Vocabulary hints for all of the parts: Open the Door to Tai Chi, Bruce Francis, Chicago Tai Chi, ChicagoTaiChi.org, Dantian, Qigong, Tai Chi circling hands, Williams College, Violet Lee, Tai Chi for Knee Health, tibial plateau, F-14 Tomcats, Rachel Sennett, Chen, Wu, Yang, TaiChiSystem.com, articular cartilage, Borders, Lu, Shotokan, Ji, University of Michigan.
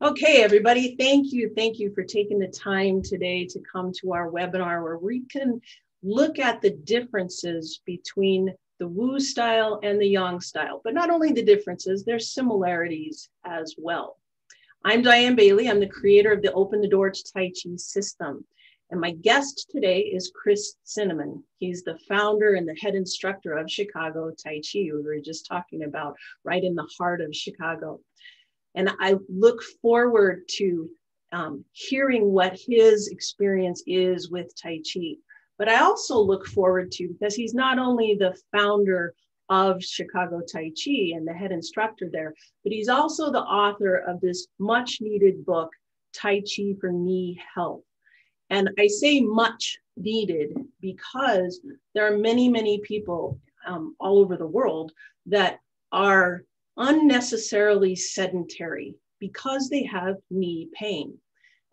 Okay, everybody, thank you. Thank you for taking the time today to come to our webinar where we can look at the differences between the Wu style and the Yang style, but not only the differences, there's similarities as well. I'm Diane Bailey. I'm the creator of the Open the Door to Tai Chi system. And my guest today is Chris Cinnamon. He's the founder and the head instructor of Chicago Tai Chi, who we were just talking about, right in the heart of Chicago. And I look forward to hearing what his experience is with Tai Chi. But I also look forward to, because he's not only the founder of Chicago Tai Chi and the head instructor there, but he's also the author of this much needed book, Tai Chi for Knee Health. And I say much needed because there are many, many people all over the world that are unnecessarily sedentary because they have knee pain.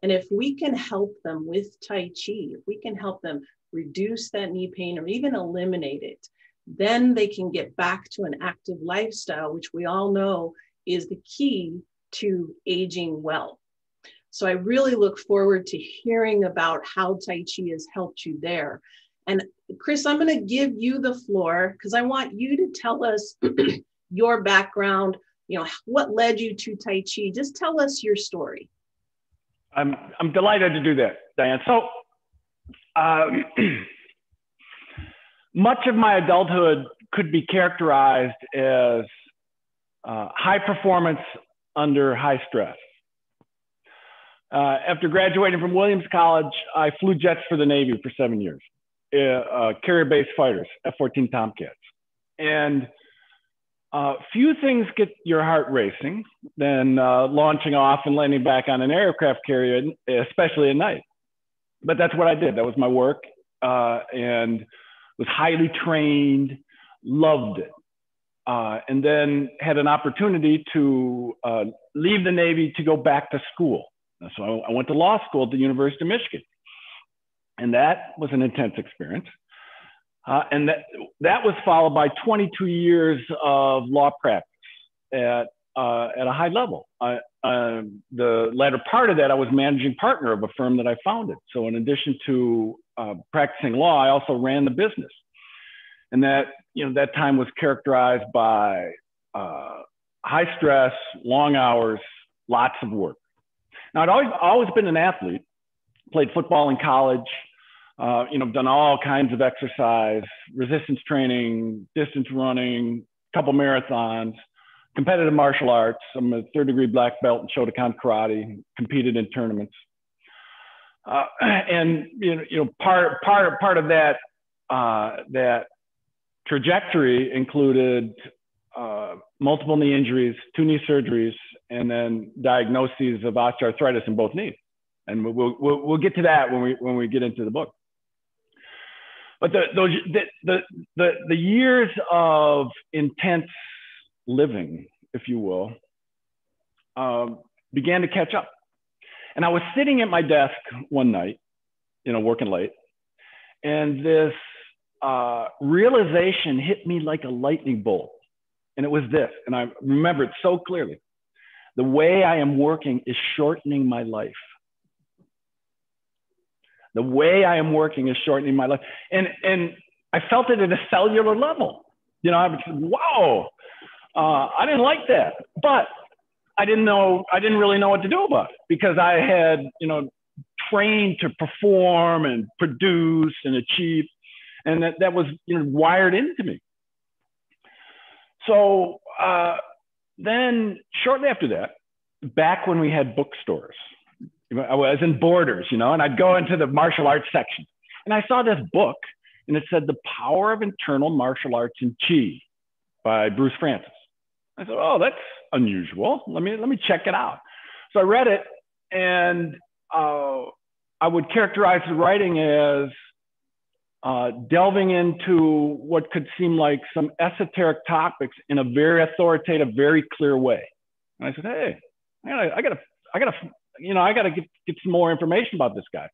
And if we can help them with Tai Chi, if we can help them reduce that knee pain or even eliminate it, then they can get back to an active lifestyle, which we all know is the key to aging well. So I really look forward to hearing about how Tai Chi has helped you there. And Chris, I'm going to give you the floor because I want you to tell us your background, you know, what led you to Tai Chi. Just tell us your story. I'm delighted to do that, Diane. So much of my adulthood could be characterized as high performance under high stress. After graduating from Williams College, I flew jets for the Navy for 7 years, carrier-based fighters, F-14 Tomcats. And few things get your heart racing than launching off and landing back on an aircraft carrier, especially at night. But that's what I did. That was my work, and was highly trained, loved it. And then had an opportunity to leave the Navy to go back to school. So I went to law school at the University of Michigan. And that was an intense experience. And that was followed by 22 years of law practice at a high level. The latter part of that, I was managing partner of a firm that I founded. So in addition to practicing law, I also ran the business. And that, you know, that time was characterized by high stress, long hours, lots of work. Now, I'd always been an athlete, played football in college, you know, done all kinds of exercise, resistance training, distance running, a couple marathons, competitive martial arts. I'm a third-degree black belt in Shotokan karate, competed in tournaments. And, you know part of that, that trajectory included multiple knee injuries, 2 knee surgeries, and then diagnoses of osteoarthritis in both knees. And we'll get to that when we get into the book. But the years of intense living, if you will, began to catch up. And I was sitting at my desk one night, you know, working late, and this realization hit me like a lightning bolt. And it was this, and I remember it so clearly. The way I am working is shortening my life. The way I am working is shortening my life. And I felt it at a cellular level. You know, I was, wow, I didn't like that. But I didn't really know what to do about it because I had, you know, trained to perform and produce and achieve. And that was, you know, wired into me. So then shortly after that, back when we had bookstores, I was in Borders, you know, and I'd go into the martial arts section. And I saw this book, and it said, The Power of Internal Martial Arts in Chi by Bruce Francis. I said, oh, that's unusual. Let me check it out. So I read it, and I would characterize the writing as delving into what could seem like some esoteric topics in a very authoritative, very clear way. And I said, hey, I gotta you know, I got to get some more information about this guy.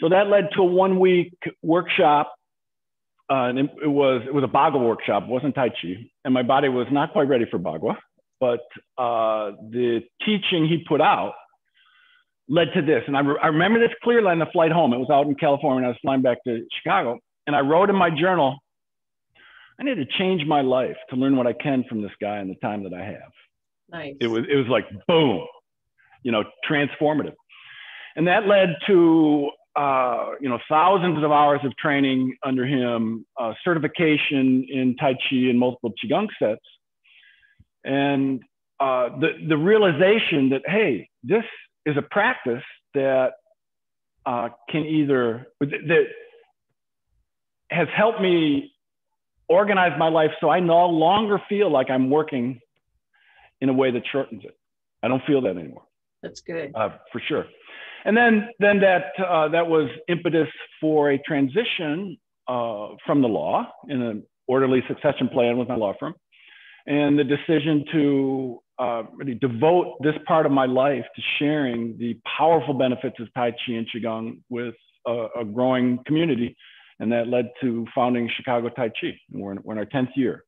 So that led to a 1-week workshop. And it was a Bagua workshop. It wasn't Tai Chi. And my body was not quite ready for Bagua. but the teaching he put out led to this. And I remember this clearly on the flight home. It was out in California and I was flying back to Chicago. And I wrote in my journal, I need to change my life to learn what I can from this guy in the time that I have. Nice. It was like, boom, you know, transformative. And that led to, you know, thousands of hours of training under him, certification in Tai Chi and multiple Qigong sets. And the realization that, hey, this is a practice that can either, that has helped me organize my life so I no longer feel like I'm working in a way that shortens it. I don't feel that anymore. That's good. For sure. And then that, that was impetus for a transition from the law in an orderly succession plan with my law firm. And the decision to really devote this part of my life to sharing the powerful benefits of Tai Chi and Qigong with a growing community. And that led to founding Chicago Tai Chi. And we're in our 10th year.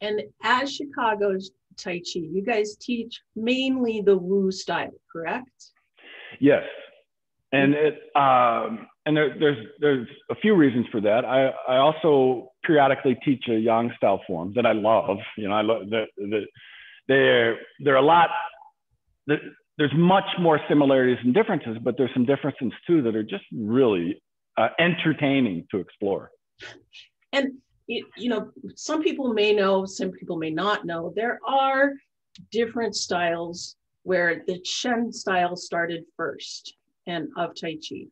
And as Chicago's Tai Chi, you guys teach mainly the Wu style, correct? Yes. And it and there's a few reasons for that. I also periodically teach a Yang style form that I love. You know, I love the they're a lot. There's much more similarities and differences, but there's some differences too that are just really entertaining to explore. And you know, some people may know, some people may not know, there are different styles where the Chen style started first and of Tai Chi,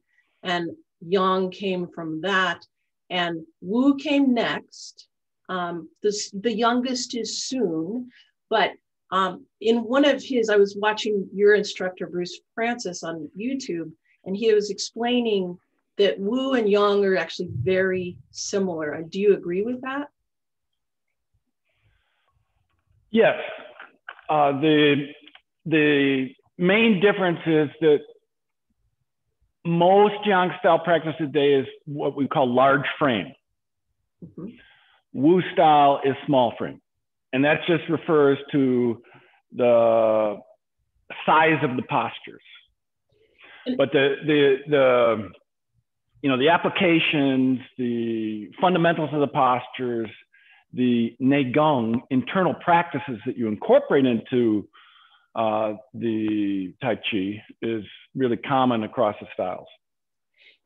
and Yang came from that, and Wu came next. The youngest is soon, but in one of his, I was watching your instructor, Bruce Francis, on YouTube, and he was explaining that Wu and Yang are actually very similar. Do you agree with that? Yes. The main difference is that most Yang style practice today is what we call large frame. Mm-hmm. Wu style is small frame. And that just refers to the size of the postures. But the you know, the applications, the fundamentals of the postures, the Neigong internal practices that you incorporate into the Tai Chi is really common across the styles.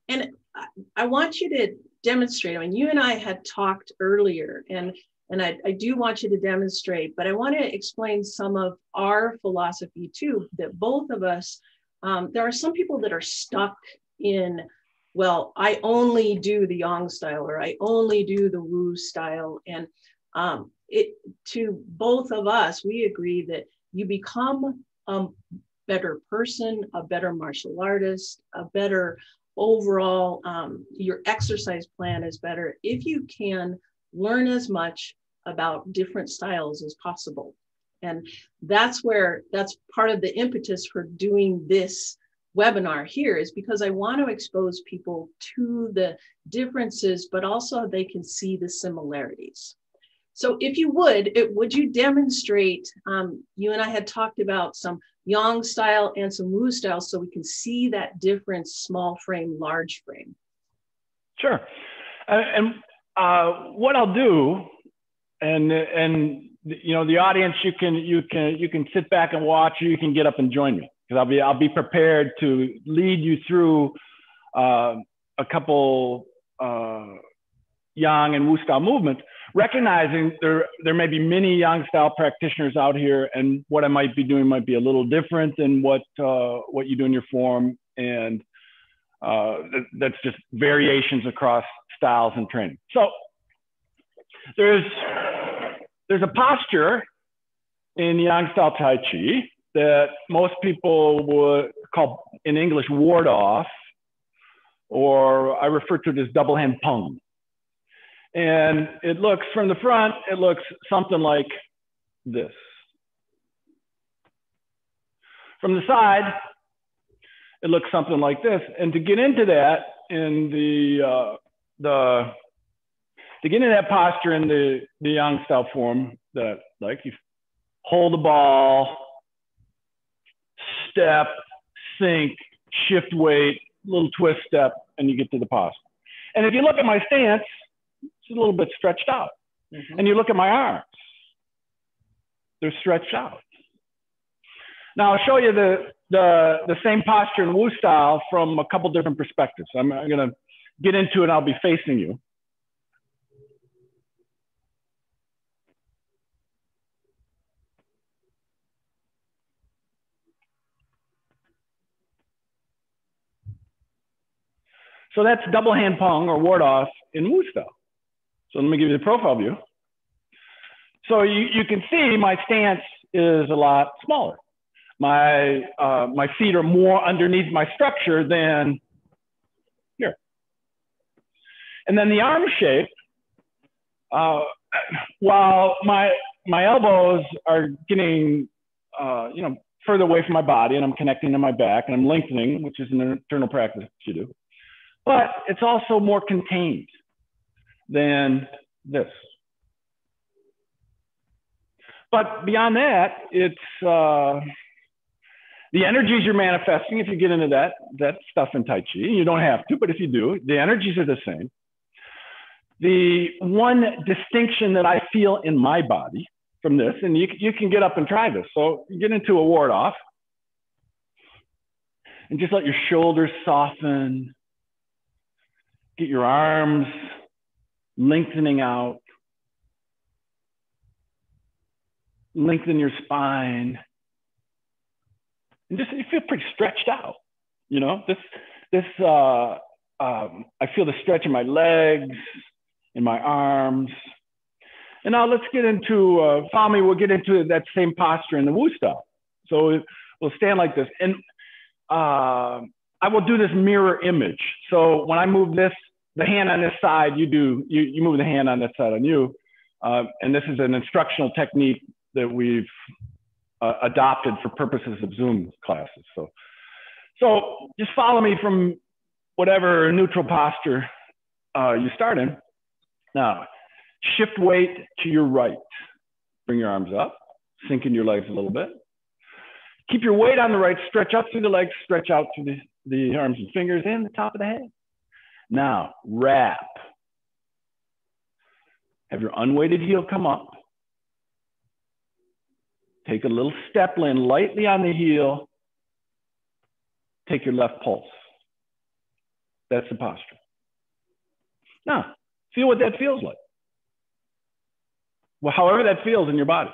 And I want you to demonstrate. I mean, you and I had talked earlier, and I do want you to demonstrate, but I want to explain some of our philosophy too, that both of us, there are some people that are stuck in, well, I only do the Yang style, or I only do the Wu style. And to both of us, we agree that you become a better person, a better martial artist, a better overall, your exercise plan is better if you can learn as much about different styles as possible. And that's part of the impetus for doing this webinar here, is because I want to expose people to the differences, but also they can see the similarities. So if you would you demonstrate, you and I had talked about some Yang style and some Wu style, so we can see that difference, small frame, large frame. Sure. What I'll do, and you know, the audience, you can sit back and watch, or you can get up and join me, because I'll be prepared to lead you through a couple Yang and Wu style movements, recognizing there may be many Yang style practitioners out here, and what I might be doing might be a little different than what you do in your form, and that's just variations across styles and training. So there's a posture in Yang style Tai Chi that most people would call in English ward off, or I refer to it as double hand Peng. And it looks from the front, it looks something like this. From the side, it looks something like this. And to get into that in to get in that posture in the Yang style form that I like, you hold the ball, step, sink, shift weight, little twist step, and you get to the pause. And if you look at my stance, it's a little bit stretched out. Mm-hmm. And you look at my arms, they're stretched out. Now I'll show you the same posture in Wu style from a couple different perspectives. I'm gonna get into it, I'll be facing you. So that's double hand Peng or ward off in Wu style. So let me give you the profile view. So you can see my stance is a lot smaller. My, my feet are more underneath my structure than here. And then the arm shape, while my elbows are getting you know, further away from my body and I'm connecting to my back and I'm lengthening, which is an internal practice you do, but it's also more contained than this. But beyond that, it's the energies you're manifesting, if you get into that stuff in Tai Chi, you don't have to, but if you do, the energies are the same. The one distinction that I feel in my body from this, and you can get up and try this. So you get into a ward off and just let your shoulders soften, get your arms lengthening out, lengthen your spine. And just, you feel pretty stretched out, you know? I feel the stretch in my legs, in my arms. And now let's get into, follow me, we'll get into that same posture in the Wu style. So we'll stand like this. And I will do this mirror image. So when I move this, the hand on this side, you move the hand on that side on you. And this is an instructional technique that we've adopted for purposes of Zoom classes. So just follow me from whatever neutral posture you start in. Now, shift weight to your right. Bring your arms up, sink in your legs a little bit. Keep your weight on the right, stretch up through the legs, stretch out through the arms and fingers and the top of the head. Now, wrap. Have your unweighted heel come up. Take a little step in lightly on the heel. Take your left pulse. That's the posture. Now, feel what that feels like. Well, however that feels in your body.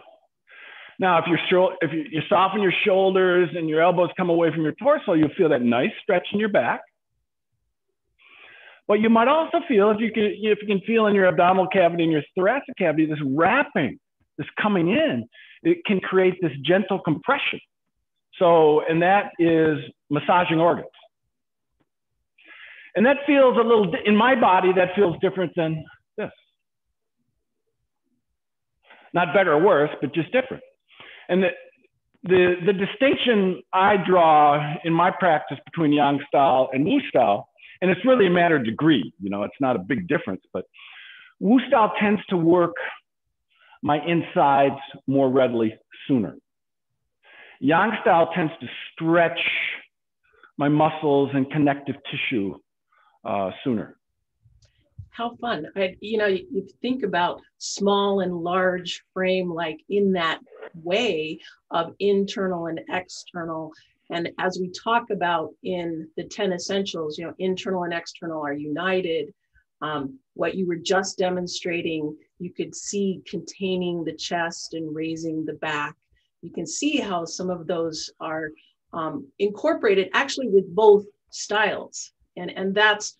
Now, if you soften your shoulders and your elbows come away from your torso, you'll feel that nice stretch in your back. But you might also feel, if you can feel in your abdominal cavity and your thoracic cavity, this wrapping, this coming in. It can create this gentle compression. So, and that is massaging organs. And that feels a little, in my body, that feels different than this. Not better or worse, but just different. And the distinction I draw in my practice between Yang style and Wu style, and it's really a matter of degree, you know, it's not a big difference, but Wu style tends to work my insides more readily sooner. Yang style tends to stretch my muscles and connective tissue sooner. How fun. You know, you think about small and large frame, like in that way of internal and external. And as we talk about in the 10 essentials, you know, internal and external are united. What you were just demonstrating, you could see containing the chest and raising the back. You can see how some of those are incorporated actually with both styles. And that's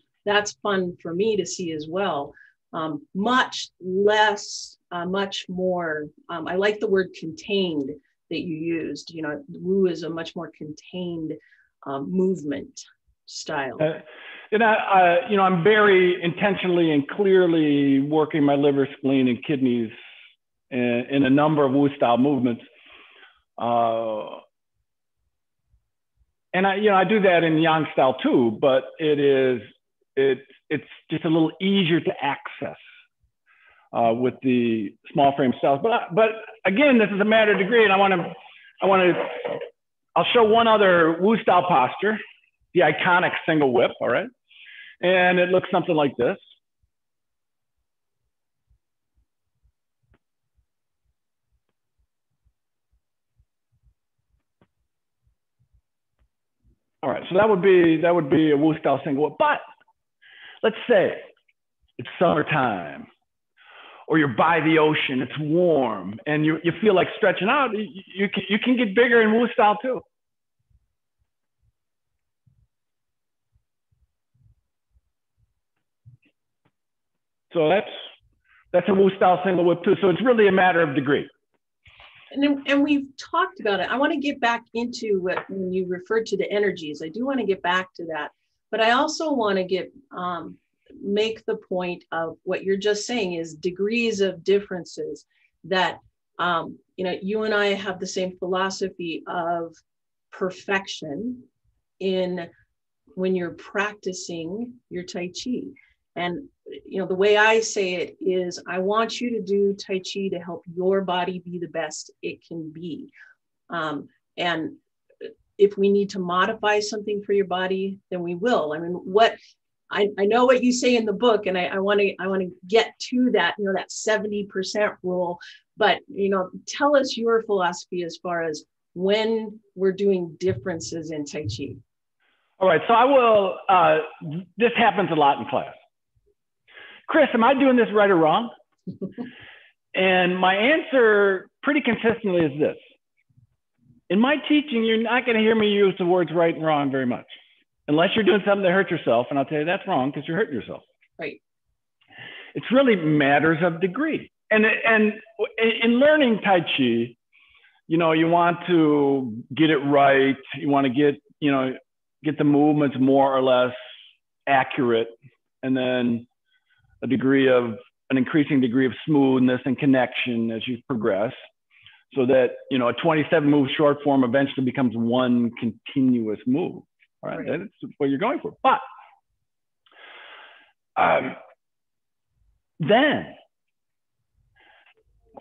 fun for me to see as well. Much less, much more, I like the word contained that you used. You know, Wu is a much more contained movement style. And you know, I'm very intentionally and clearly working my liver, spleen, and kidneys in a number of Wu style movements. And you know, I do that in Yang style too, but it's just a little easier to access with the small frame styles. But again, this is a matter of degree, and I'll show one other Wu style posture, the iconic single whip, all right? And it looks something like this. All right, so that would be a Wu style single whip. But let's say it's summertime, or you're by the ocean, it's warm, and you feel like stretching out. You can get bigger in Wu style too. So that's a Wu style single whip too. So it's really a matter of degree. And we've talked about it. I want to get back into what when you referred to the energies. I do want to get back to that, but I also want to make the point of what you're just saying is degrees of differences. That you and I have the same philosophy of perfection in when you're practicing your Tai Chi. And the way I say it is, I want you to do Tai Chi to help your body be the best it can be. And if we need to modify something for your body, then we will. I mean, I know what you say in the book, and I want to get to that, that 70% rule. But tell us your philosophy as far as when we're doing differences in Tai Chi. All right, so I will. This happens a lot in class. Chris, am I doing this right or wrong? And my answer pretty consistently is this. In my teaching, you're not going to hear me use the words right and wrong very much, unless you're doing something to hurt yourself. And I'll tell you that's wrong because you're hurting yourself. Right. It's really matters of degree. And in learning Tai Chi, you want to get it right. You want to get the movements more or less accurate. And then an increasing degree of smoothness and connection as you progress, so that a 27 move short form eventually becomes one continuous move. All right, right. That's what you're going for. But then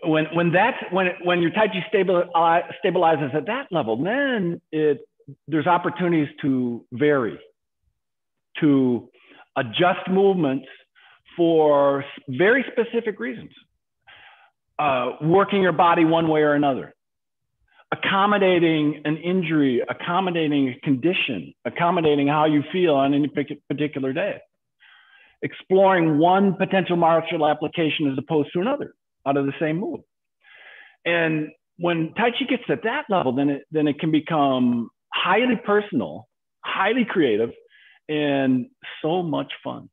when your Tai Chi stabilizes at that level, then there's opportunities to vary, to adjust movements for very specific reasons, working your body one way or another, accommodating an injury, accommodating a condition, accommodating how you feel on any particular day, exploring one potential martial application as opposed to another out of the same move. And when Tai Chi gets at that level, then it can become highly personal, highly creative, and so much fun.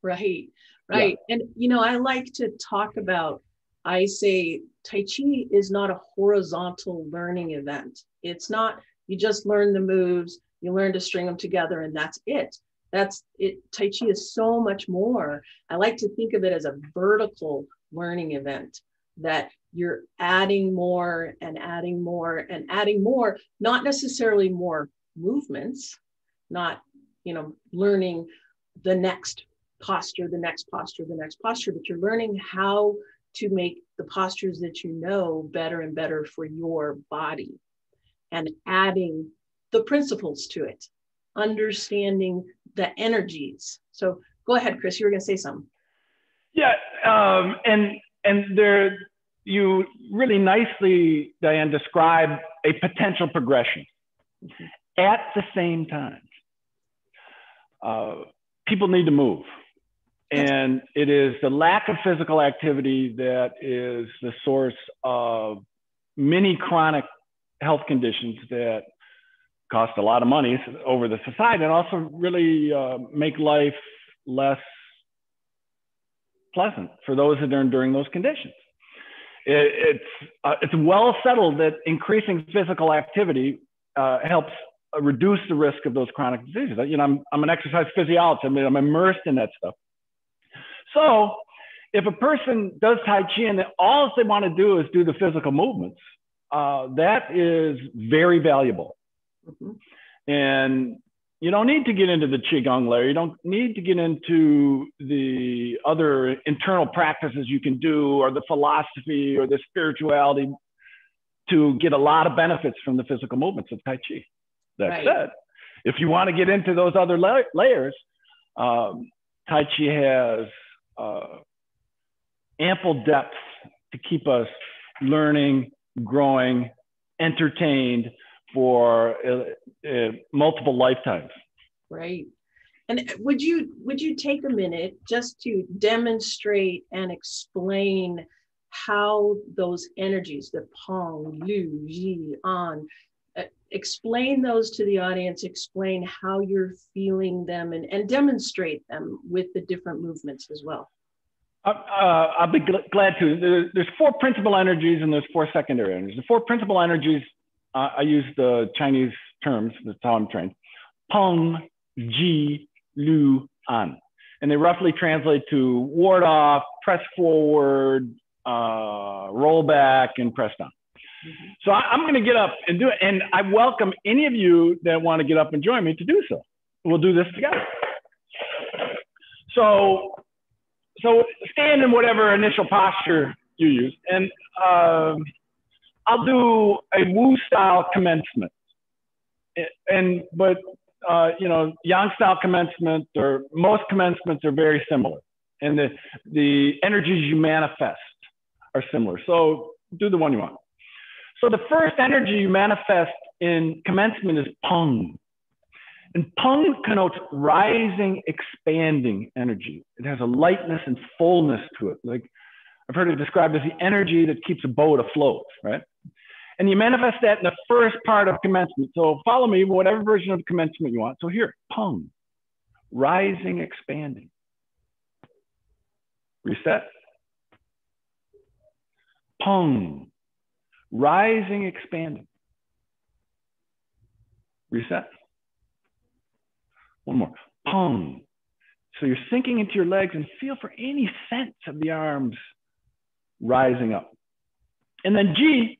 Right. Right. Yeah. And, I like to talk about, I say Tai Chi is not a horizontal learning event. It's not, you just learn the moves, you learn to string them together, and that's it. That's it. Tai Chi is so much more. I like to think of it as a vertical learning event, that you're adding more and adding more and adding more, not necessarily more movements, not, learning the next posture, the next posture, the next posture, but you're learning how to make the postures that better and better for your body, and adding the principles to it, understanding the energies. So go ahead, Chris, you were going to say something. Yeah, and there, you really nicely, Diane, describe a potential progression at the same time. People need to move. And it is the lack of physical activity that is the source of many chronic health conditions that cost a lot of money over the society, and also really make life less pleasant for those that are enduring those conditions. It's well settled that increasing physical activity helps reduce the risk of those chronic diseases. I'm an exercise physiologist. I'm immersed in that stuff. So if a person does Tai Chi and all they want to do is do the physical movements, that is very valuable. Mm-hmm. And You don't need to get into the Qigong layer. You don't need to get into the other internal practices you can do, or the philosophy or the spirituality, to get a lot of benefits from the physical movements of Tai Chi. That right. said, if you want to get into those other layers, Tai Chi has ample depth to keep us learning, growing, entertained for multiple lifetimes. Right. And would you take a minute just to demonstrate and explain how those energies, the Peng, Lu, Ji, An, explain those to the audience, explain how you're feeling them, and demonstrate them with the different movements as well. I'll be glad to. There's four principal energies and there's four secondary energies. The four principal energies, I use the Chinese terms, that's how I'm trained, Peng, Ji, Lu, An. And they roughly translate to ward off, press forward, roll back, and press down. Mm-hmm. So I'm going to get up and do it. And I welcome any of you that want to get up and join me to do so. We'll do this together. So stand in whatever initial posture you use. And I'll do a Wu style commencement. But you know, Yang style commencement, or most commencements are very similar. And the energies you manifest are similar. So do the one you want. So the first energy you manifest in commencement is Peng. And Peng connotes rising, expanding energy. It has a lightness and fullness to it. Like I've heard it described as the energy that keeps a boat afloat, right? And you manifest that in the first part of commencement. So follow me, whatever version of commencement you want. So here, Peng, rising, expanding. Reset. Peng, rising, expanding. Reset. One more. Peng. So you're sinking into your legs and feel for any sense of the arms rising up. And then Ji.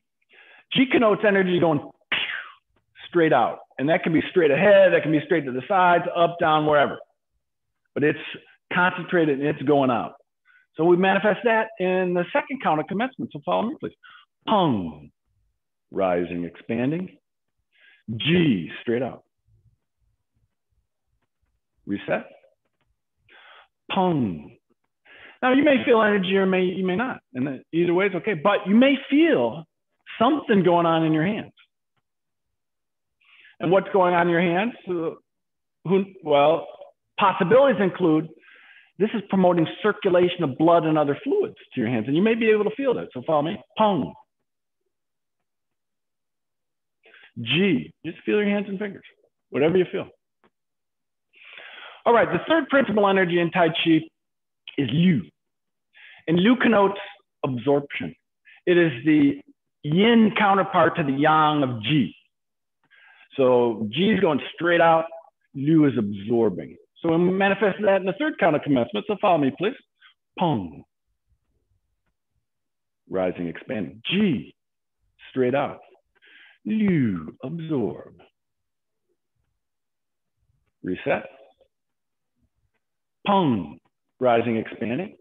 Ji connotes energy going straight out. And that can be straight ahead, that can be straight to the sides, up, down, wherever. But it's concentrated and it's going out. So we manifest that in the second count of commencement. So follow me, please. Peng, rising, expanding. Ji, straight out. Reset. Peng. Now you may feel energy, or you may not, and either way it's okay. But you may feel something going on in your hands. And what's going on in your hands? Well, possibilities include. This is promoting circulation of blood and other fluids to your hands. And you may be able to feel that. So follow me. Peng. Ji. Just feel your hands and fingers, whatever you feel. All right. The third principal energy in Tai Chi is Lu. And Lu connotes absorption. It is the yin counterpart to the yang of Ji. So Ji is going straight out. Lu is absorbing. So we manifest that in the third count of commencement. So follow me, please. Peng. Rising, expanding. Ji. Straight out. Lu. Absorb. Reset. Peng. Rising, expanding.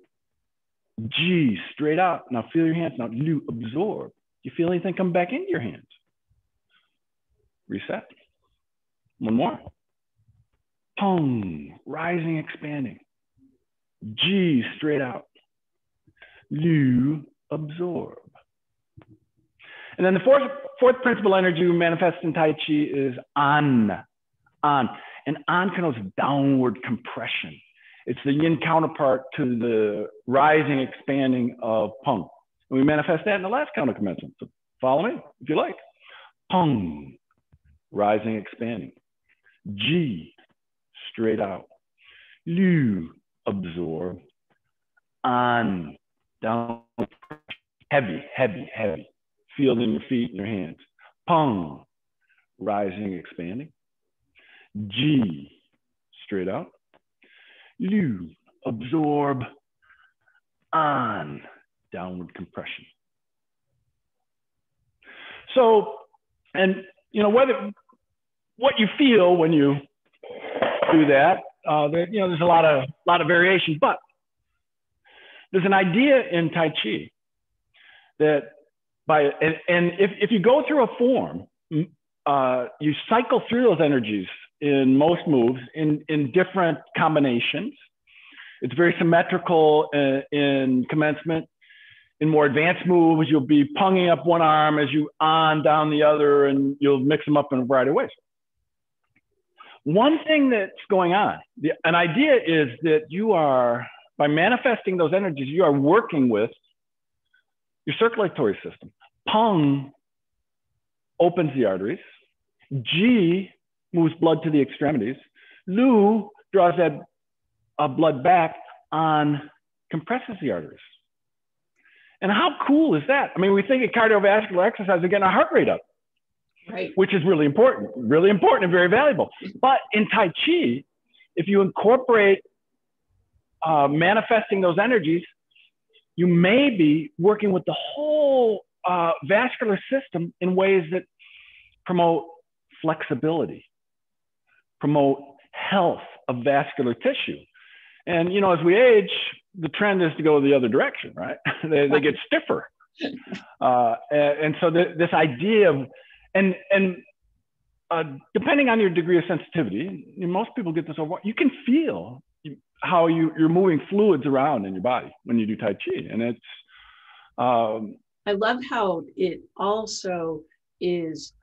Ji. Straight out. Now feel your hands. Now Lu. Absorb. Do you feel anything come back into your hands? Reset. One more. Peng, rising, expanding. Ji, straight out. Lu, absorb. And then the fourth principal energy we manifest in Tai Chi is An. An. And An connotes downward compression. It's the yin counterpart to the rising, expanding of Peng. And we manifest that in the last count of commencement. So follow me if you like. Peng, rising, expanding. Ji, straight out. Lu, absorb. An, down. Heavy, heavy, heavy. Feel it in your feet and your hands. Peng, rising, expanding. Ji, straight out. Lu, absorb. An, downward compression. So, and you know, what you feel when you through that. There's a lot of variation, but there's an idea in Tai Chi that if you go through a form, you cycle through those energies in most moves in different combinations. It's very symmetrical in commencement. In more advanced moves, you'll be punging up one arm as you on down the other, and you'll mix them up in a variety of ways. One thing that's going on, an idea is that you are, by manifesting those energies, you are working with your circulatory system. Peng opens the arteries. Ji moves blood to the extremities. Lu draws that blood back. An compresses the arteries. And how cool is that? I mean, we think of cardiovascular exercise, we're getting our heart rate up, right? Which is really important and very valuable. But in Tai Chi, if you incorporate manifesting those energies, you may be working with the whole vascular system in ways that promote flexibility, promote health of vascular tissue. And, you know, as we age, the trend is to go the other direction, right? They get stiffer. And so this idea of, depending on your degree of sensitivity, most people get this over, you can feel how you're moving fluids around in your body when you do Tai Chi. And it's... I love how it also is,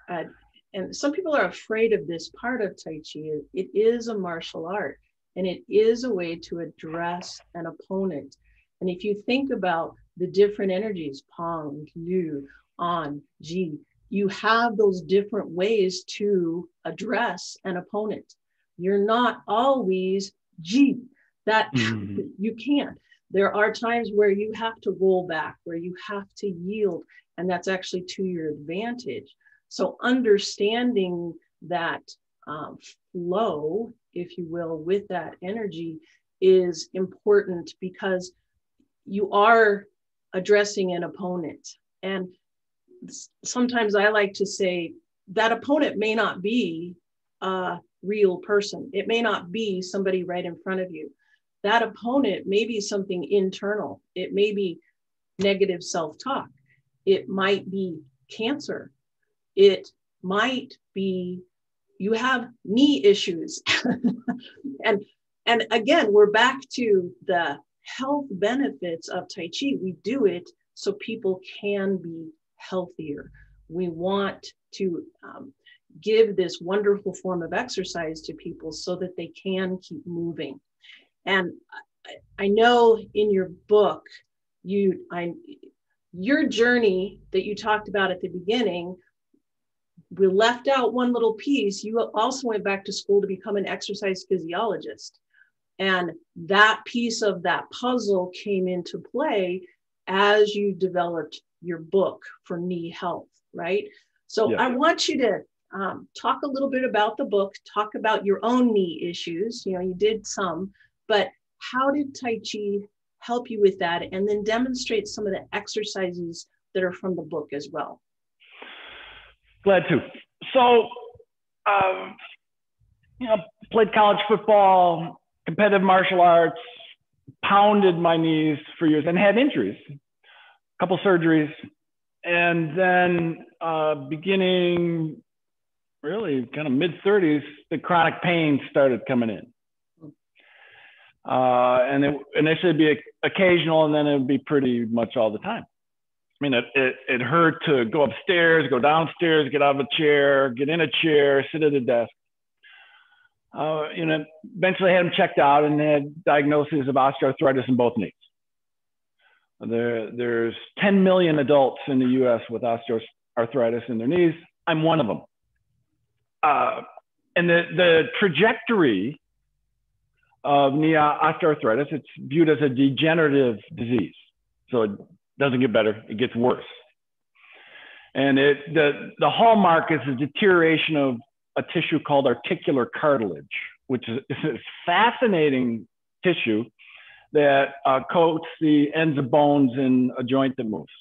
and some people are afraid of this part of Tai Chi. It is a martial art. And it is a way to address an opponent. And if you think about the different energies, Peng, Lu, An, Ji, you have those different ways to address an opponent. You're not always Ji. You can't. There are times where you have to roll back, where you have to yield, and that's actually to your advantage. So understanding that flow, if you will, with that energy is important, because you are addressing an opponent. And sometimes I like to say that opponent may not be a real person. It may not be somebody right in front of you. That opponent may be something internal. It may be negative self-talk. It might be cancer. It might be you have knee issues. and again, we're back to the health benefits of Tai Chi. We do it so people can be healthier. We want to give this wonderful form of exercise to people so that they can keep moving. And I know in your book, your journey that you talked about at the beginning, we left out one little piece. You also went back to school to become an exercise physiologist. And that piece of that puzzle came into play as you developed your book for knee health, right? So yeah. I want you to talk a little bit about the book, talk about your own knee issues. You know, you did some, but how did Tai Chi help you with that? And then demonstrate some of the exercises that are from the book as well. Glad to. So, played college football, competitive martial arts, pounded my knees for years and had injuries, a couple surgeries. And then beginning really kind of mid-30s, the chronic pain started coming in. And it initially it'd be occasional, and then it would be pretty much all the time. I mean, it hurt to go upstairs, go downstairs, get out of a chair, get in a chair, sit at a desk. Eventually I had them checked out and had diagnoses of osteoarthritis in both knees. There's 10 million adults in the U.S. with osteoarthritis in their knees. I'm one of them. And the trajectory of knee osteoarthritis, it's viewed as a degenerative disease. So it doesn't get better, it gets worse. And the hallmark is the deterioration of a tissue called articular cartilage, which is a fascinating tissue that coats the ends of bones in a joint that moves.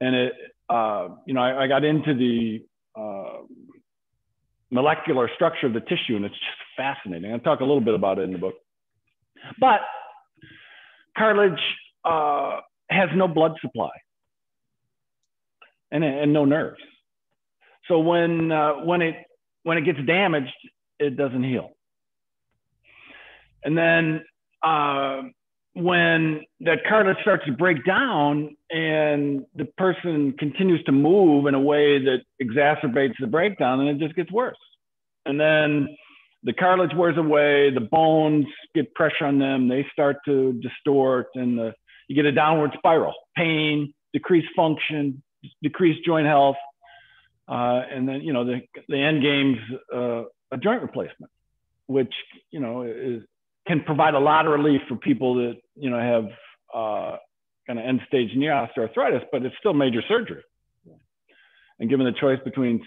And I got into the molecular structure of the tissue, and it's just fascinating. I talk a little bit about it in the book. But cartilage has no blood supply and no nerves. So when it gets damaged, it doesn't heal. And then when that cartilage starts to break down and the person continues to move in a way that exacerbates the breakdown, and it just gets worse. And then the cartilage wears away, the bones get pressure on them, they start to distort, and you get a downward spiral. Pain, decreased function, decreased joint health, and then, you know, the end game's a joint replacement, which, you know, can provide a lot of relief for people that, you know, have kind of end-stage knee osteoarthritis, but it's still major surgery. And given the choice between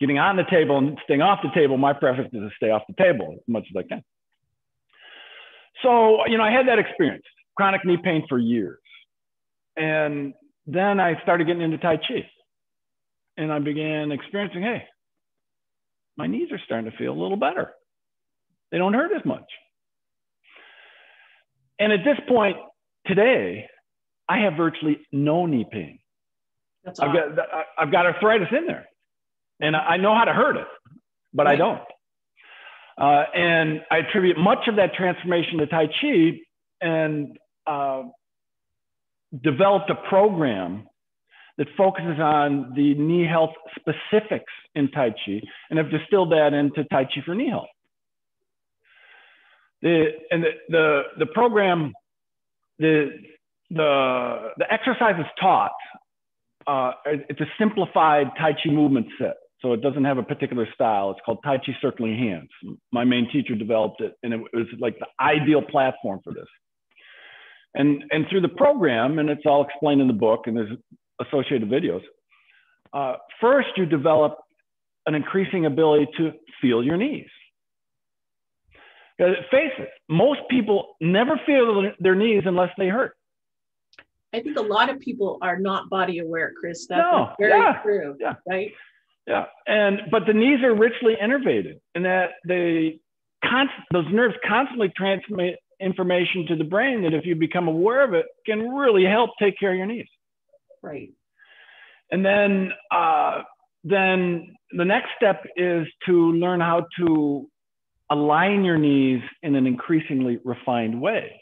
getting on the table and staying off the table, my preference is to stay off the table as much as I can. So, you know, I had that experience, chronic knee pain for years. And then I started getting into Tai Chi. And I began experiencing, hey, my knees are starting to feel a little better. They don't hurt as much. And at this point today, I have virtually no knee pain. That's awesome. I've got arthritis in there, and I know how to hurt it, but right. I don't. And I attribute much of that transformation to Tai Chi, and developed a program that focuses on the knee health specifics in Tai Chi, and have distilled that into Tai Chi for Knee Health. The program, the exercise is taught. It's a simplified Tai Chi movement set, so it doesn't have a particular style. It's called Tai Chi circling hands. My main teacher developed it, and it was like the ideal platform for this. And through the program, and it's all explained in the book, and there's associated videos. First, you develop an increasing ability to feel your knees. Face it, most people never feel their knees unless they hurt. I think a lot of people are not body aware, Chris. That's very true, right? Yeah, but the knees are richly innervated, in that those nerves constantly transmit information to the brain that, if you become aware of it, can really help take care of your knees. Right. And then the next step is to learn how to align your knees in an increasingly refined way,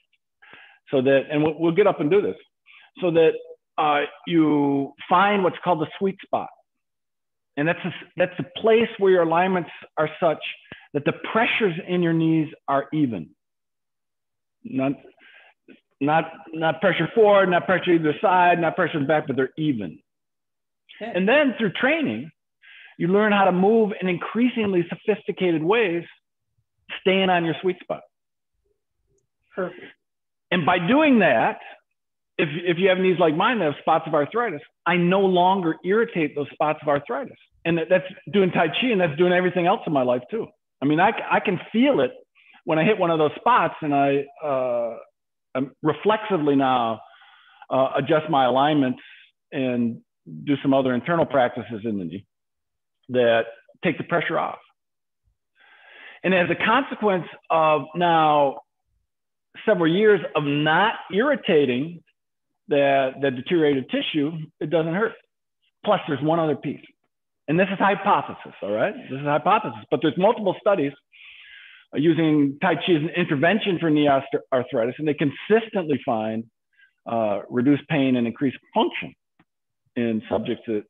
so that, and we'll get up and do this, so that you find what's called the sweet spot. And that's a place where your alignments are such that the pressures in your knees are even. Not pressure forward, not pressure either side, not pressure back, but they're even. Okay. And then through training, you learn how to move in increasingly sophisticated ways, staying on your sweet spot. Perfect. And by doing that, if you have knees like mine that have spots of arthritis, I no longer irritate those spots of arthritis. And that's doing Tai Chi, and that's doing everything else in my life too. I mean, I can feel it when I hit one of those spots, and I reflexively now adjust my alignments and do some other internal practices in the knee that take the pressure off. And as a consequence of now several years of not irritating that deteriorated tissue, it doesn't hurt. Plus, there's one other piece. And this is hypothesis, all right? This is hypothesis, but there's multiple studies using Tai Chi as an intervention for knee arthritis, and they consistently find reduced pain and increased function in subjects that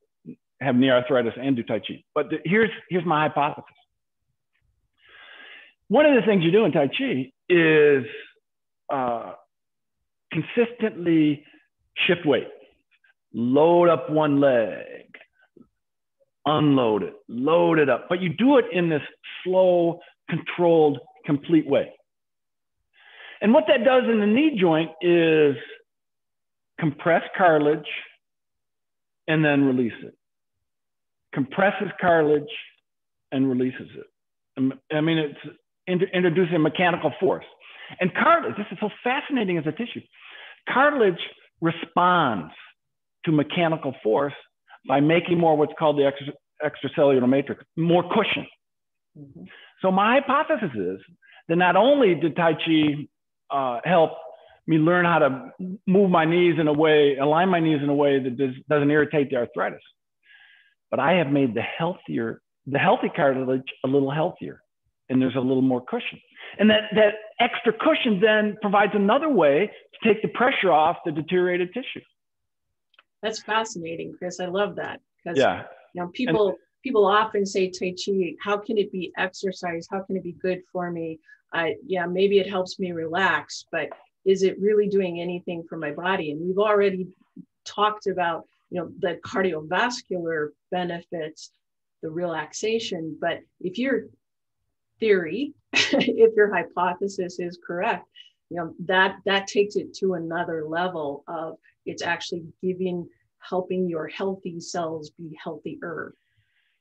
have knee arthritis and do Tai Chi. But here's my hypothesis. One of the things you do in Tai Chi is consistently shift weight, load up one leg, unload it, load it up. But you do it in this slow, controlled, complete way. And what that does in the knee joint is compress cartilage and then release it. Compresses cartilage and releases it. I mean, it's introducing mechanical force. And cartilage, this is so fascinating as a tissue. Cartilage responds to mechanical force by making more what's called the extracellular matrix, more cushion, Mm-hmm. So my hypothesis is that not only did Tai Chi help me learn how to move my knees in a way, align my knees in a way that doesn't irritate the arthritis, but I have made the healthy cartilage a little healthier, and there's a little more cushion. And that extra cushion then provides another way to take the pressure off the deteriorated tissue. That's fascinating, Chris. I love that. Because you know, people often say Tai Chi, how can it be exercise? How can it be good for me? Yeah, maybe it helps me relax, but is it really doing anything for my body? And we've already talked about, you know, the cardiovascular benefits, the relaxation, but if your theory, if your hypothesis is correct, you know, that takes it to another level of it's actually helping your healthy cells be healthier.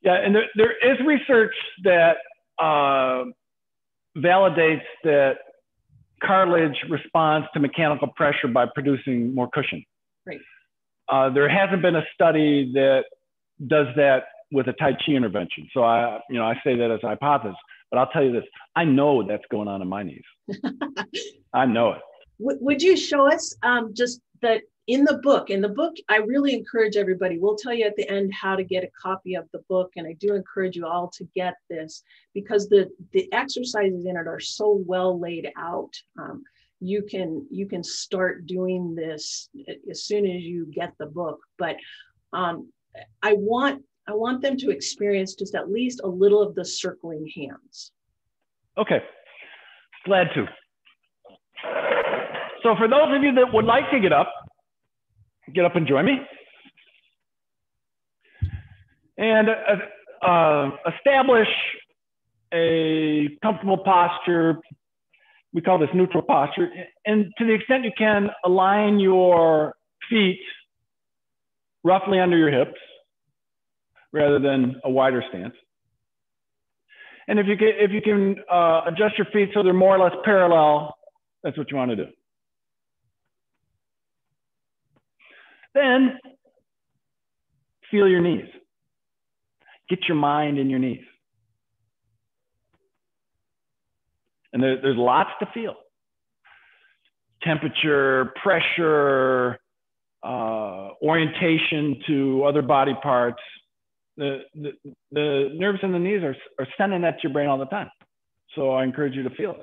Yeah, and there is research that validates that cartilage responds to mechanical pressure by producing more cushion. Right. There hasn't been a study that does that with a Tai Chi intervention. So I say that as a hypothesis, but I'll tell you this, I know that's going on in my knees. I know it. Would you show us just that in the book, I really encourage everybody, we'll tell you at the end how to get a copy of the book. And I do encourage you all to get this because the exercises in it are so well laid out. You can start doing this as soon as you get the book, but I want them to experience just at least a little of the circling hands. Okay, glad to. So for those of you that would like to get up and join me. And establish a comfortable posture. We call this neutral posture. And to the extent you can, align your feet roughly under your hips, rather than a wider stance. And if you can adjust your feet so they're more or less parallel, that's what you want to do. Then feel your knees. Get your mind in your knees. And there's lots to feel. Temperature, pressure, orientation to other body parts. The nerves in the knees are sending that to your brain all the time. So I encourage you to feel it.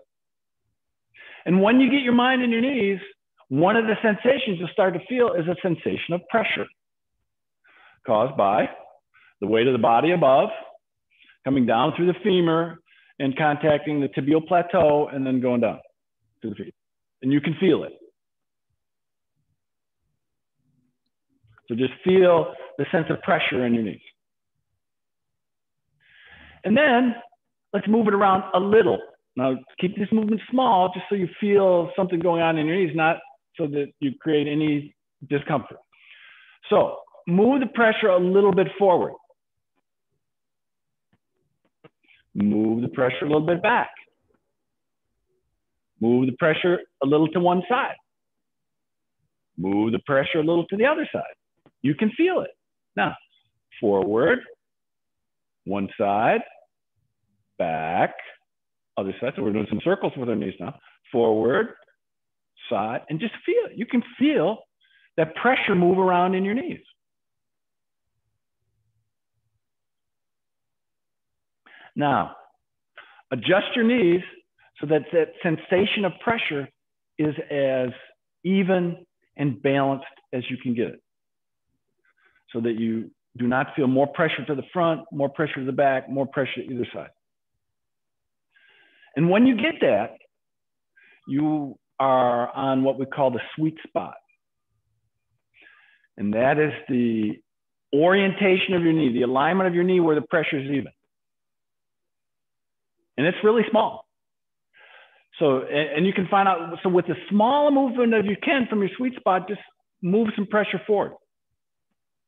And when you get your mind in your knees, one of the sensations you'll start to feel is a sensation of pressure caused by the weight of the body above, coming down through the femur and contacting the tibial plateau and then going down to the feet. And you can feel it. So just feel the sense of pressure in your knees. And then let's move it around a little. Now keep this movement small, just so you feel something going on in your knees, not so that you create any discomfort. So move the pressure a little bit forward. Move the pressure a little bit back. Move the pressure a little to one side. Move the pressure a little to the other side. You can feel it. Now, forward, one side, back, other side. So we're doing some circles with our knees now. Forward, side, and just feel it. You can feel that pressure move around in your knees. Now, adjust your knees so that that sensation of pressure is as even and balanced as you can get it, so that you do not feel more pressure to the front, more pressure to the back, more pressure to either side. And when you get that, you are on what we call the sweet spot. And that is the orientation of your knee, the alignment of your knee where the pressure is even. And it's really small. So, and you can find out, so with the small movement as you can from your sweet spot, just move some pressure forward.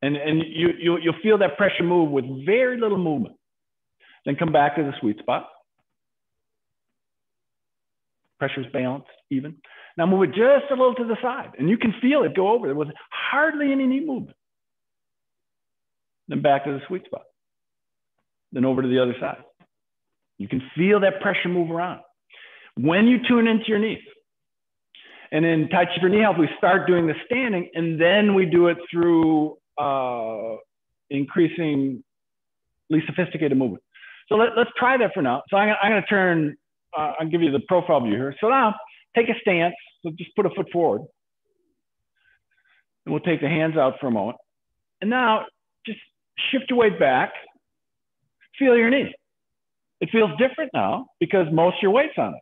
And you'll feel that pressure move with very little movement. Then come back to the sweet spot. Pressure's balanced, even. Now move it just a little to the side, and you can feel it go over there with hardly any knee movement. Then back to the sweet spot. Then over to the other side. You can feel that pressure move around. When you tune into your knees, and in Tai Chi for Knee Health, we start doing the standing, and then we do it through increasingly sophisticated movement. So let's try that for now. So I'm going to turn, I'll give you the profile view here. So now take a stance, so just put a foot forward. And we'll take the hands out for a moment. And now just shift your weight back, feel your knees. It feels different now because most of your weight's on it,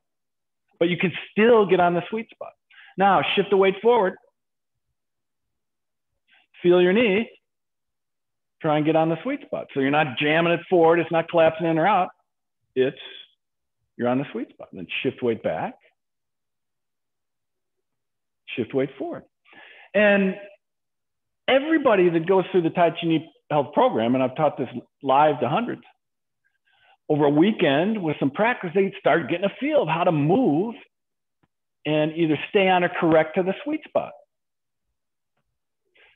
but you can still get on the sweet spot. Now shift the weight forward, feel your knee, try and get on the sweet spot. So you're not jamming it forward, it's not collapsing in or out, it's, you're on the sweet spot. And then shift weight back, shift weight forward. And everybody that goes through the Tai Chi Knee Health program, and I've taught this live to hundreds, over a weekend with some practice, they start getting a feel of how to move and either stay on or correct to the sweet spot.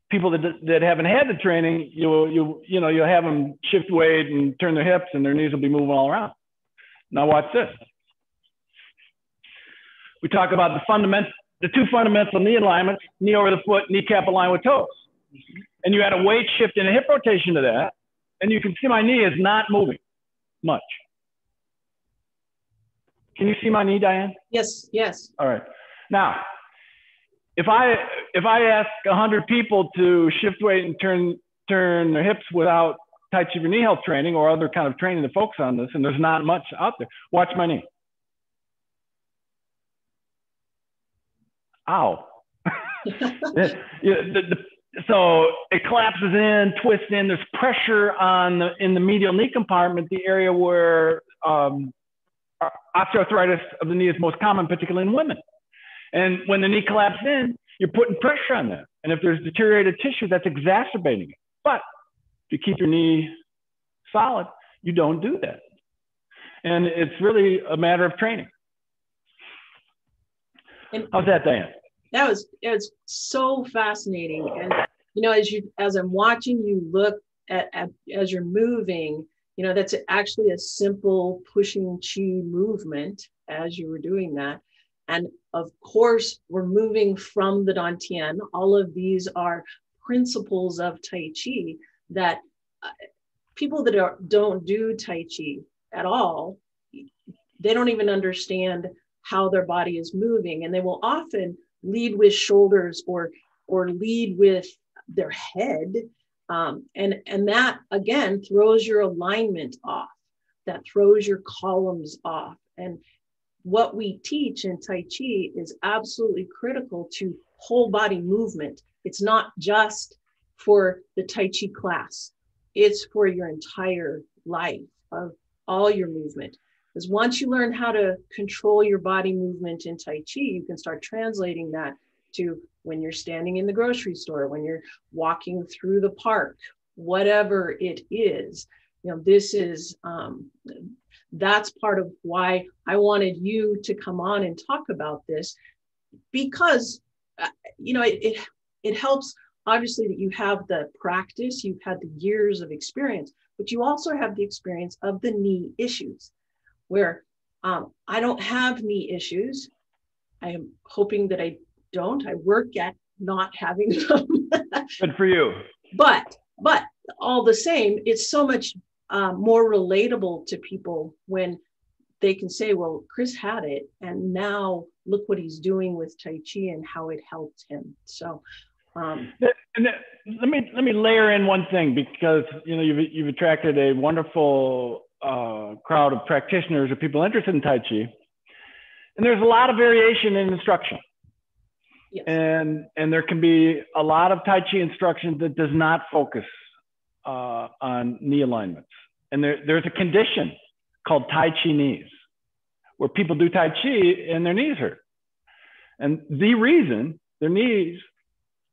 People that haven't had the training, you'll have them shift weight and turn their hips and their knees will be moving all around. Now watch this. We talk about the two fundamental knee alignments, knee over the foot, kneecap aligned with toes. And you add a weight shift and a hip rotation to that, and you can see my knee is not moving much. Can you see my knee, Diane? Yes, yes. All right. Now, if I ask 100 people to shift weight and turn their hips without Tai Chi for Knee Health training or other kind of training that focuses on this, and there's not much out there, watch my knee. Ow. So it collapses in, twists in. There's pressure in the medial knee compartment, the area where osteoarthritis of the knee is most common, particularly in women. And when the knee collapses in, you're putting pressure on that. And if there's deteriorated tissue, that's exacerbating it. But if you keep your knee solid, you don't do that. And it's really a matter of training. How's that, Diane? That was, it's so fascinating. And, you know, as I'm watching you look at as you're moving, you know, that's actually a simple pushing chi movement as you were doing that. And of course, we're moving from the Dantian. All of these are principles of Tai Chi that people that don't do Tai Chi at all, they don't even understand how their body is moving. And they will often lead with shoulders or lead with their head. And that, again, throws your alignment off. That throws your columns off. And what we teach in Tai Chi is absolutely critical to whole body movement. It's not just for the Tai Chi class. It's for your entire life of all your movement. Because once you learn how to control your body movement in Tai Chi, you can start translating that to when you're standing in the grocery store, when you're walking through the park, whatever it is. You know, this is, that's part of why I wanted you to come on and talk about this, because, you know, it helps, obviously, that you have the practice, you've had the years of experience, but you also have the experience of the knee issues. Where I don't have knee issues. I am hoping that I don't. I work at not having them. Good for you. But all the same, it's so much more relatable to people when they can say, well, Chris had it, and now look what he's doing with Tai Chi and how it helped him. So let me layer in one thing, because you know you've attracted a wonderful crowd of practitioners or people interested in Tai Chi. And there's a lot of variation in instruction. Yes. And there can be a lot of Tai Chi instruction that does not focus on knee alignments. And there's a condition called Tai Chi knees, where people do Tai Chi and their knees hurt. And the reason their knees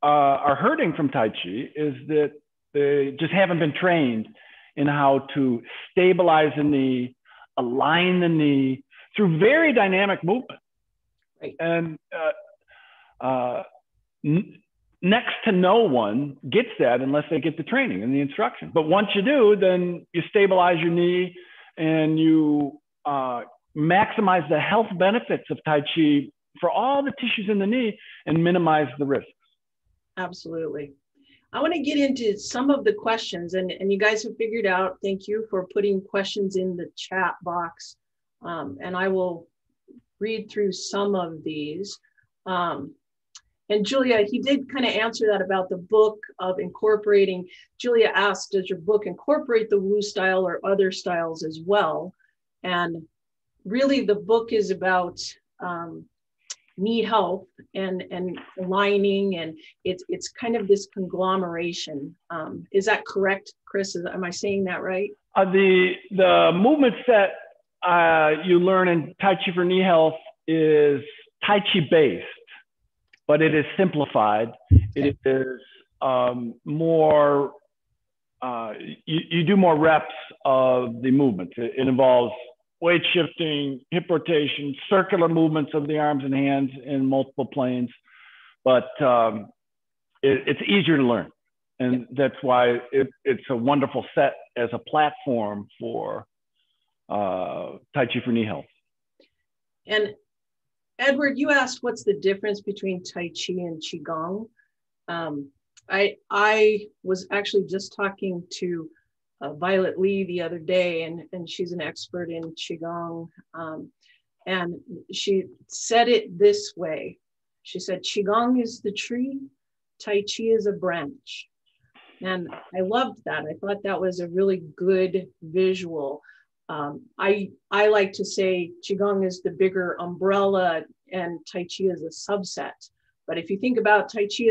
are hurting from Tai Chi is that they just haven't been trained in how to stabilize the knee, align the knee through very dynamic movement. Right. And next to no one gets that unless they get the training and the instruction. But once you do, then you stabilize your knee and you maximize the health benefits of Tai Chi for all the tissues in the knee and minimize the risks. Absolutely. I want to get into some of the questions, and you guys have figured out, thank you for putting questions in the chat box. And I will read through some of these. And Julia, he did kind of answer that about the book of incorporating. Julia asked, does your book incorporate the Wu style or other styles as well? And really the book is about knee health and aligning, and it's kind of this conglomeration. Is that correct, Chris? Am I saying that right? The movements that you learn in Tai Chi for Knee Health is Tai Chi based, but it is simplified. Okay. It is more, you do more reps of the movements. It involves weight shifting, hip rotation, circular movements of the arms and hands in multiple planes, but it's easier to learn. And that's why it's a wonderful set as a platform for Tai Chi for Knee Health. And Edward, you asked, what's the difference between Tai Chi and Qigong? I was actually just talking to Violet Lee the other day, and she's an expert in Qigong. And she said it this way. She said, Qigong is the tree, Tai Chi is a branch. And I loved that. I thought that was a really good visual. I like to say Qigong is the bigger umbrella and Tai Chi is a subset. But if you think about Qigong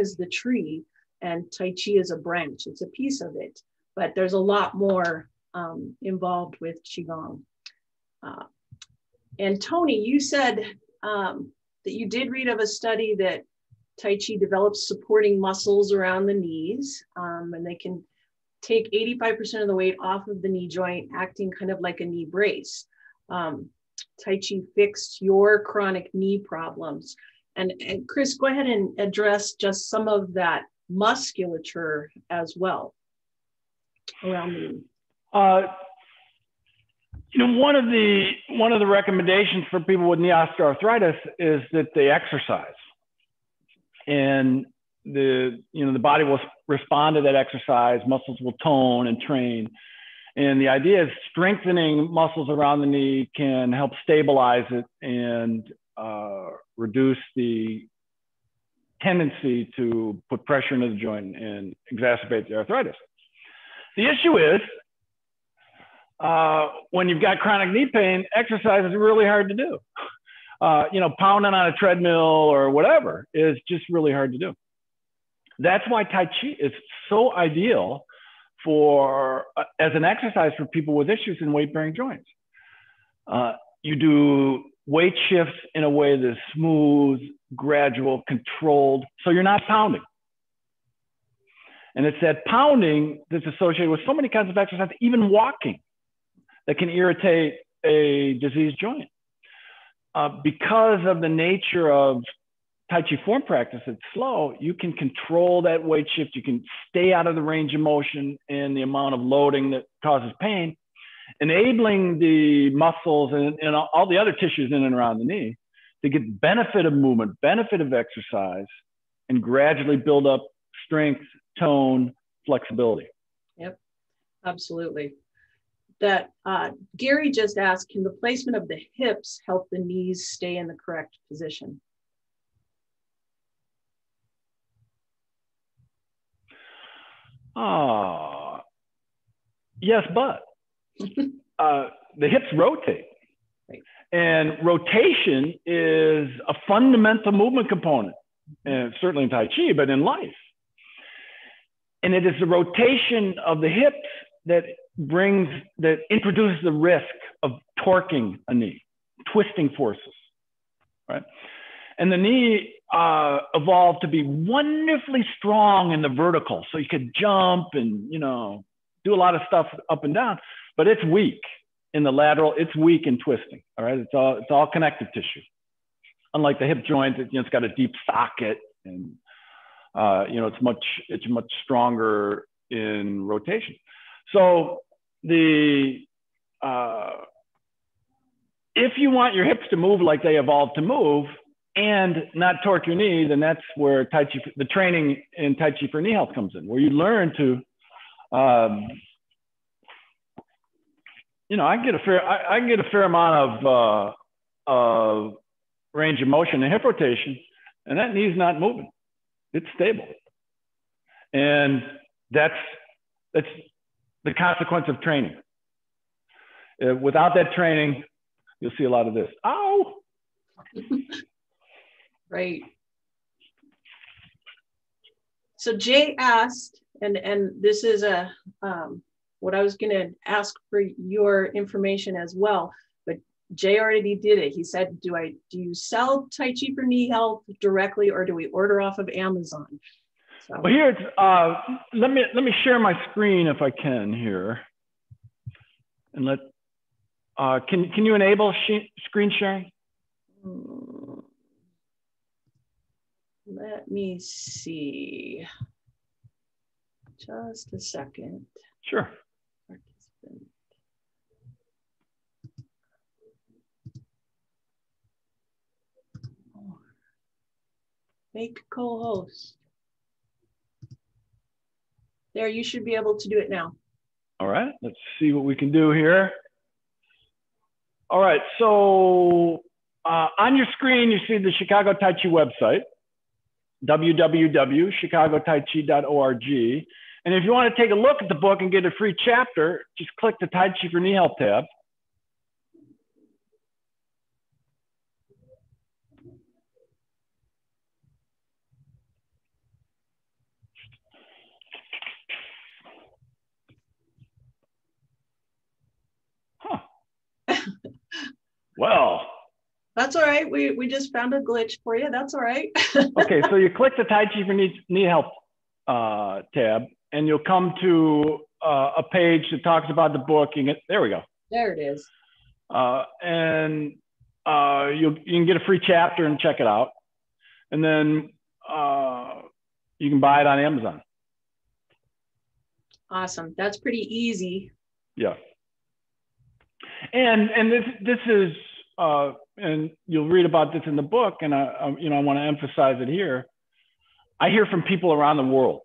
is the tree, and Tai Chi is a branch, it's a piece of it, but there's a lot more involved with Qigong. And Tony, you said that you did read of a study that Tai Chi develops supporting muscles around the knees, and they can take 85% of the weight off of the knee joint, acting kind of like a knee brace. Tai Chi fixed your chronic knee problems. And Chris, go ahead and address just some of that musculature as well around the knee. You know, one of the recommendations for people with knee osteoarthritis is that they exercise, and the body will respond to that exercise. Muscles will tone and train, and the idea is strengthening muscles around the knee can help stabilize it and reduce the tendency to put pressure into the joint and exacerbate the arthritis. The issue is when you've got chronic knee pain, exercise is really hard to do. Pounding on a treadmill or whatever is just really hard to do. That's why Tai Chi is so ideal for as an exercise for people with issues in weight-bearing joints. You do weight shifts in a way that's smooth, gradual, controlled, so you're not pounding. And it's that pounding that's associated with so many kinds of exercise, even walking, that can irritate a diseased joint. Because of the nature of Tai Chi form practice, it's slow, you can control that weight shift, you can stay out of the range of motion and the amount of loading that causes pain, enabling the muscles and all the other tissues in and around the knee to get benefit of movement, benefit of exercise, and gradually build up strength, tone, flexibility. Yep, absolutely. That Gary just asked, can the placement of the hips help the knees stay in the correct position? Yes, but the hips rotate. Right. And rotation is a fundamental movement component, and certainly in Tai Chi, but in life. And it is the rotation of the hips that introduces the risk of torquing a knee, twisting forces, right? And the knee evolved to be wonderfully strong in the vertical. So you could jump and, do a lot of stuff up and down, but it's weak in the lateral, it's weak in twisting, all right? It's all connective tissue. Unlike the hip joint, it's got a deep socket and, it's much stronger in rotation. So the if you want your hips to move like they evolved to move and not torque your knee, then that's where Tai Chi, the training in Tai Chi for Knee Health comes in, where you learn to, you know, I get a fair amount of range of motion and hip rotation, and that knee's not moving. It's stable. And that's the consequence of training. Without that training, you'll see a lot of this. Ow! Right. So Jay asked, and this is a what I was going to ask for your information as well, but Jay already did it. He said, do you sell Tai Chi for Knee Health directly, or do we order off of Amazon? So. Well, here it's let me share my screen if I can here, and let. Can you enable screen sharing? Let me see. Just a second. Sure. Participant. Make co-host. There, you should be able to do it now. All right, let's see what we can do here. All right, so on your screen, you see the Chicago Tai Chi website, www.ChicagoTaiChi.org. And if you want to take a look at the book and get a free chapter, just click the Tai Chi for Knee Health tab. Well, that's all right. We just found a glitch for you. That's all right. Okay, so you click the Tai Chi for Knee Health tab, and you'll come to a page that talks about the book. There we go. There it is. And you can get a free chapter and check it out, and then you can buy it on Amazon. Awesome. That's pretty easy. Yeah. And this is and you'll read about this in the book, and I want to emphasize it here. I hear from people around the world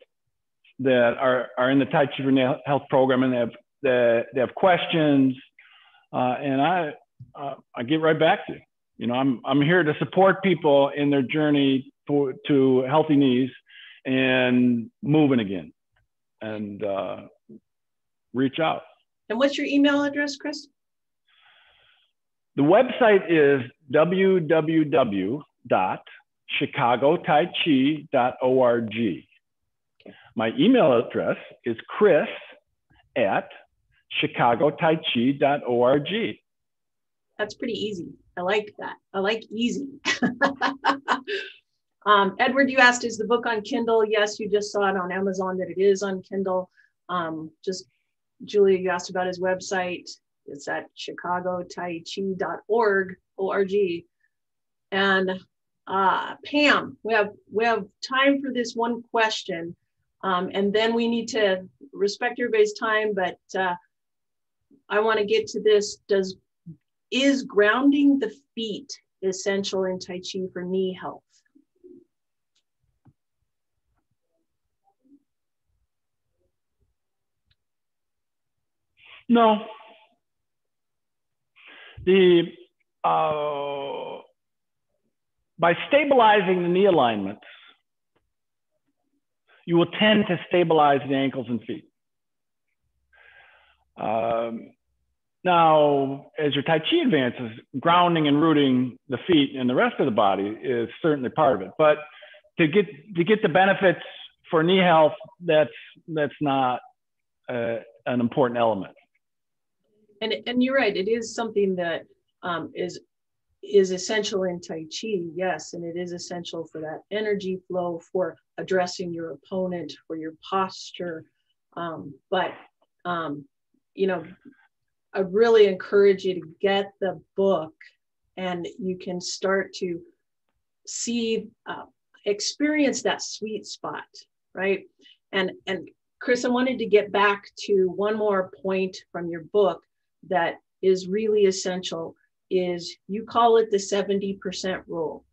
that are in the Tai Chi for Knee Health program, and they have questions, and I get right back to you. You know, I'm here to support people in their journey to healthy knees and moving again, and reach out. And what's your email address, Chris? The website is www.ChicagoTaiChi.org. Okay. My email address is chris@ChicagoTaiChi.org. That's pretty easy. I like that. I like easy. Edward, you asked, is the book on Kindle? Yes, you just saw it on Amazon that it is on Kindle. Just Julia, you asked about his website. It's at ChicagoTaiChi.org. And Pam, we have time for this one question, and then we need to respect everybody's time. But I want to get to this. Is grounding the feet essential in Tai Chi for knee health? No. By stabilizing the knee alignments, you will tend to stabilize the ankles and feet. Now, as your Tai Chi advances, grounding and rooting the feet and the rest of the body is certainly part of it. But to get the benefits for knee health, that's not an important element. And you're right, it is something that is essential in Tai Chi, yes, and it is essential for that energy flow, for addressing your opponent, for your posture. You know, I really encourage you to get the book, and you can start to see, experience that sweet spot, right? And Chris, I wanted to get back to one more point from your book that is really essential is you call it the 70% rule.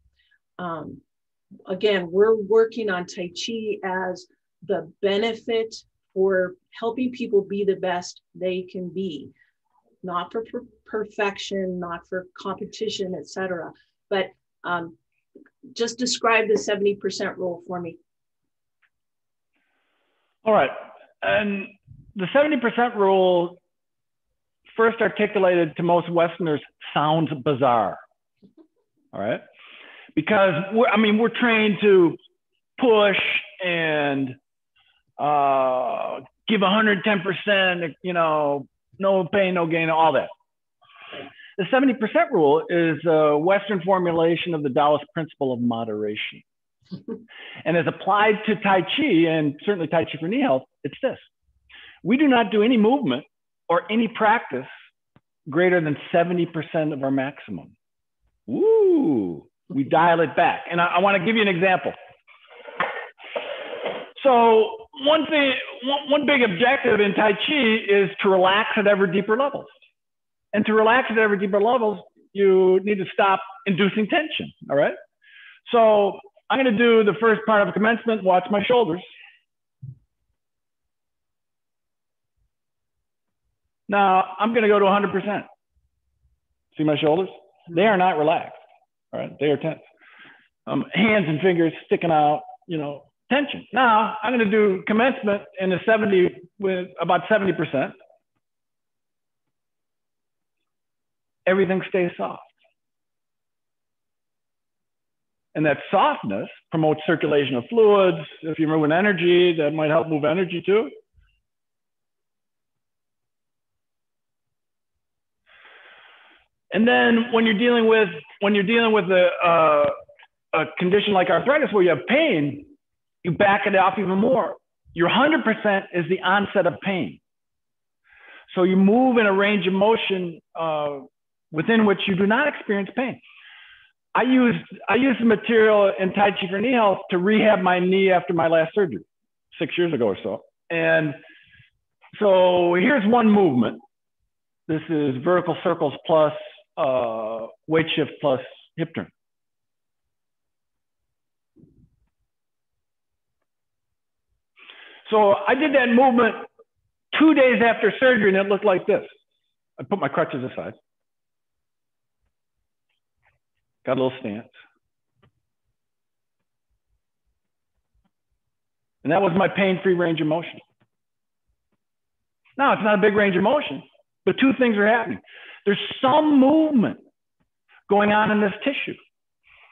Again, we're working on Tai Chi as the benefit for helping people be the best they can be, not for perfection, not for competition, etc. But just describe the 70% rule for me. All right. And the 70% rule, first articulated to most Westerners, sounds bizarre. All right. Because we're trained to push and give 110%, no pain, no gain, all that. The 70% rule is a Western formulation of the Taoist principle of moderation. And as applied to Tai Chi, and certainly Tai Chi for Knee Health, it's this. We do not do any movement or any practice greater than 70% of our maximum. Woo! We dial it back. And I want to give you an example. So one big objective in Tai Chi is to relax at ever deeper levels. And to relax at ever deeper levels, you need to stop inducing tension, all right? So I'm going to do the first part of commencement, watch my shoulders. Now, I'm going to go to 100%. See my shoulders? They are not relaxed, all right? They are tense. Hands and fingers sticking out, tension. Now, I'm going to do commencement in the 70 with about 70%. Everything stays soft. And that softness promotes circulation of fluids. If you're moving energy, that might help move energy too. And then when you're dealing with a condition like arthritis where you have pain, you back it off even more. Your 100% is the onset of pain. So you move in a range of motion within which you do not experience pain. I used the material in Tai Chi for Knee Health to rehab my knee after my last surgery 6 years ago or so. And so here's one movement. This is vertical circles plus weight shift plus hip turn. So I did that movement 2 days after surgery, and it looked like this. I put my crutches aside. Got a little stance. And that was my pain-free range of motion. Now, it's not a big range of motion, but two things are happening. There's some movement going on in this tissue.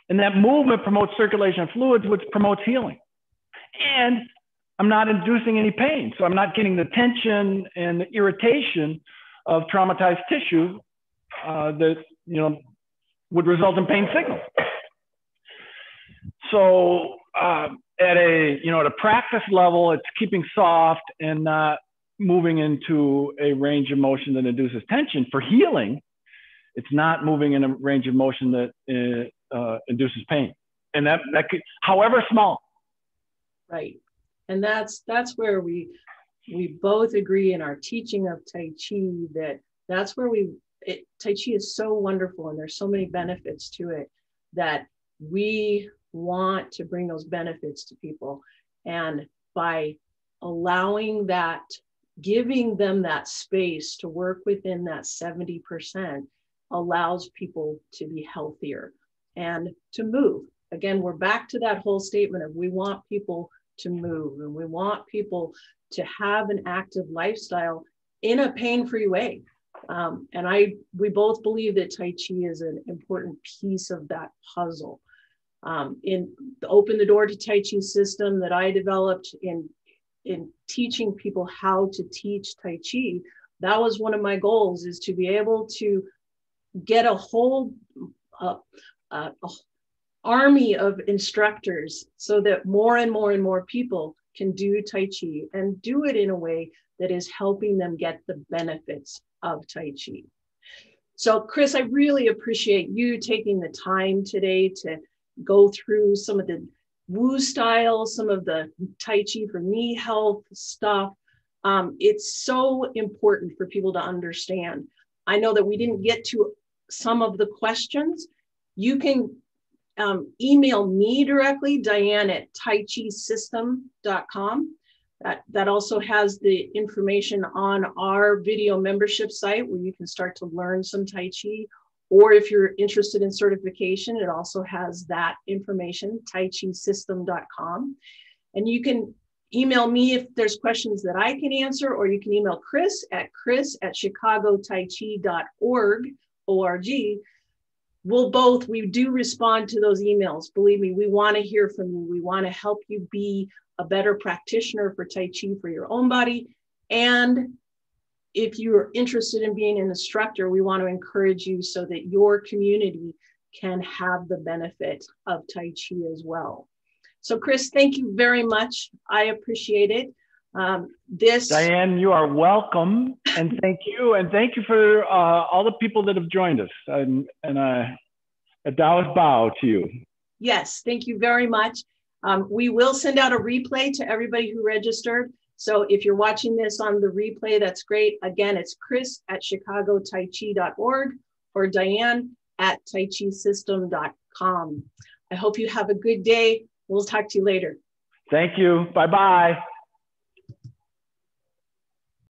And that movement promotes circulation of fluids, which promotes healing. And I'm not inducing any pain. So I'm not getting the tension and the irritation of traumatized tissue that, would result in pain signals. So at a practice level, it's keeping soft and not moving into a range of motion that induces tension. For healing, it's not moving in a range of motion that induces pain. And that could, however small. Right. And that's where we both agree in our teaching of Tai Chi that's where Tai Chi is so wonderful, and there's so many benefits to it that we want to bring those benefits to people. And by allowing that, giving them that space to work within that 70% allows people to be healthier and to move. Again, we're back to that whole statement of we want people to move, and we want people to have an active lifestyle in a pain-free way. We both believe that Tai Chi is an important piece of that puzzle. In the Open the Door to Tai Chi system that I developed in teaching people how to teach Tai Chi, that was one of my goals, is to be able to get a whole army of instructors so that more and more and more people can do Tai Chi and do it in a way that is helping them get the benefits of Tai Chi. So Chris, I really appreciate you taking the time today to go through some of the Wu style, some of the Tai Chi for Knee Health stuff. It's so important for people to understand. I know that we didn't get to some of the questions, you can email me directly, Diane at TaiChiSystem.com. That also has the information on our video membership site where you can start to learn some Tai Chi, or if you're interested in certification, it also has that information, TaiChiSystem.com. And you can email me if there's questions that I can answer, or you can email Chris at ChicagoTaiChi.org, O-R-G. We do respond to those emails. Believe me, we want to hear from you. We want to help you be a better practitioner for Tai Chi for your own body. And if you're interested in being an instructor, we want to encourage you so that your community can have the benefit of Tai Chi as well. So Chris, thank you very much. I appreciate it. Diane, you are welcome, and thank you. And thank you for all the people that have joined us. And a Taoist bow to you. Yes, thank you very much. We will send out a replay to everybody who registered. So if you're watching this on the replay, that's great. Again, it's Chris at ChicagoTaiChi.org or Diane at TaiChiSystem.com. I hope you have a good day. We'll talk to you later. Thank you. Bye-bye.